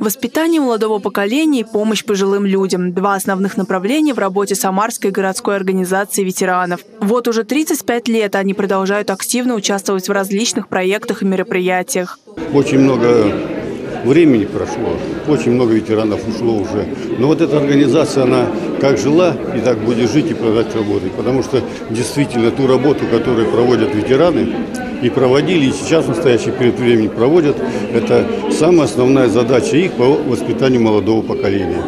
Воспитание молодого поколения и помощь пожилым людям – два основных направления в работе Самарской городской организации ветеранов. Вот уже 35 лет они продолжают активно участвовать в различных проектах и мероприятиях. Очень много времени прошло, очень много ветеранов ушло уже. Но вот эта организация, она как жила, и так будет жить и продолжать работать. Потому что действительно ту работу, которую проводят ветераны, и проводили, и сейчас в настоящий период времени проводят. Это самая основная задача их по воспитанию молодого поколения.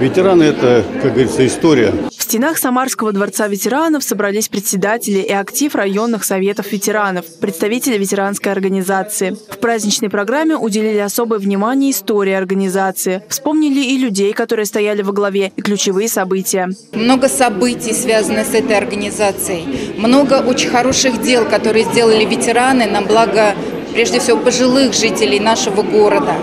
Ветераны – это, как говорится, история. В стенах Самарского дворца ветеранов собрались председатели и актив районных советов ветеранов, представители ветеранской организации. В праздничной программе уделили особое внимание истории организации. Вспомнили и людей, которые стояли во главе, и ключевые события. Много событий связано с этой организацией. Много очень хороших дел, которые сделали ветераны на благо, прежде всего, пожилых жителей нашего города.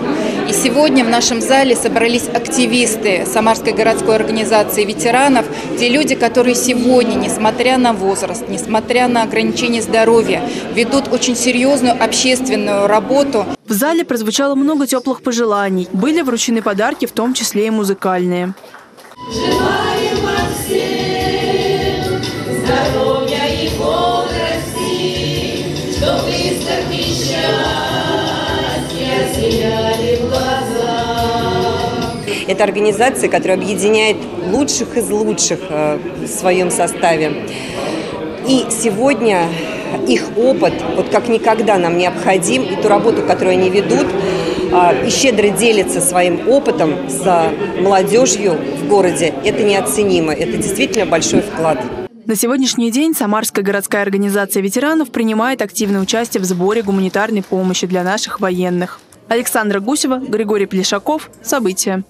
И сегодня в нашем зале собрались активисты Самарской городской организации ветеранов, те люди, которые сегодня, несмотря на возраст, несмотря на ограничения здоровья, ведут очень серьезную общественную работу. В зале прозвучало много теплых пожеланий. Были вручены подарки, в том числе и музыкальные. Это организация, которая объединяет лучших из лучших в своем составе. И сегодня их опыт вот как никогда нам необходим, и ту работу, которую они ведут, и щедро делятся своим опытом с молодежью в городе, это неоценимо, это действительно большой вклад. На сегодняшний день Самарская городская организация ветеранов принимает активное участие в сборе гуманитарной помощи для наших военных. Александра Гусева, Григорий Плешаков. События.